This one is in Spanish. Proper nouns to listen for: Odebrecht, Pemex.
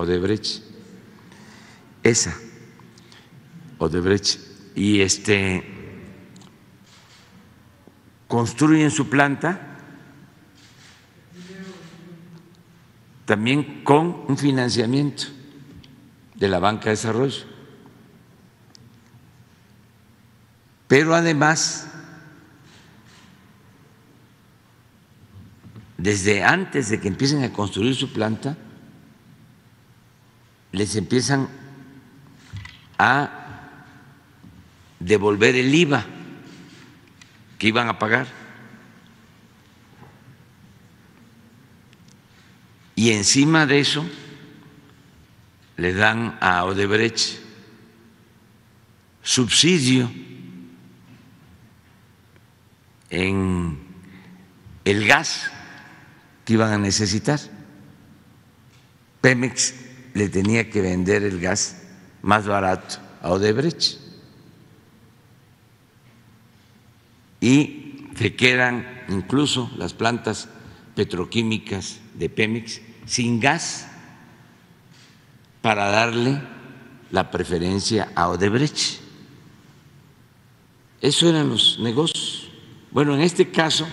Odebrecht, esa Odebrecht, y construyen su planta también con un financiamiento de la Banca de Desarrollo, pero además desde antes de que empiecen a construir su planta les empiezan a devolver el IVA que iban a pagar, y encima de eso le dan a Odebrecht subsidio en el gas que iban a necesitar. Pemex le tenía que vender el gas más barato a Odebrecht y se quedan incluso las plantas petroquímicas de Pemex sin gas para darle la preferencia a Odebrecht. Eso eran los negocios. Bueno, en este caso…